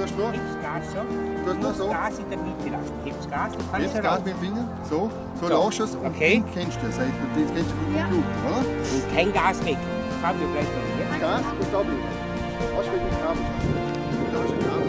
tust nur? Hebst Gas so. Du musst so. Gas in der Mitte lassen. Hebst Gas, du kannst hebst Gas raus. Mit dem Finger, so. So, so. Lauscht es und okay. Kennst du das. Das kennst du gut ja. Genug, oder? Und kein Gas weg. Fabio, bleib bei mir. Gas und da bleiben. Ausweg mit Kabel. Da ist ein Kabel.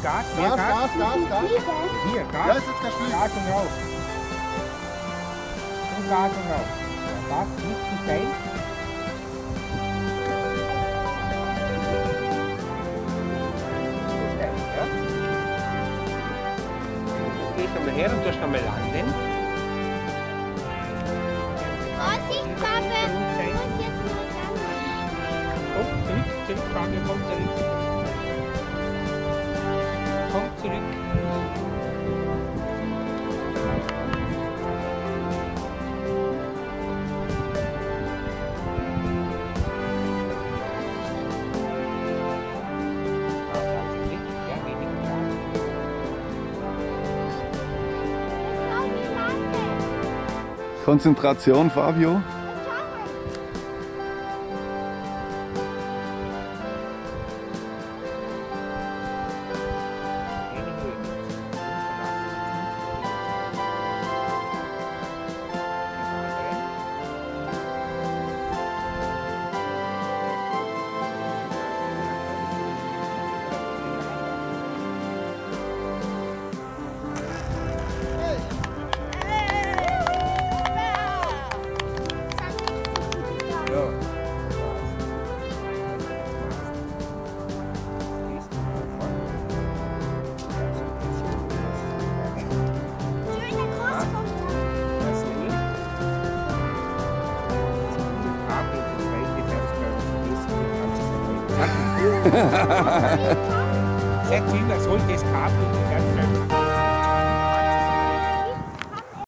Gas, mehr Gas, Gas, Gas, Gas, Gas. Hier, Gas. Ja, ist jetzt kein Spiel. Gas und rauf. Und Gas und rauf. Gas, nicht zu steil. Zu steil, ja. Jetzt gehst du mal her und tust einmal landen. Vorsicht, Kabel! Komm, zurück, Kabel, komm zurück. Kommt zurück. Konzentration, Fabio. Sehr ziemlich, das holt das Kabel.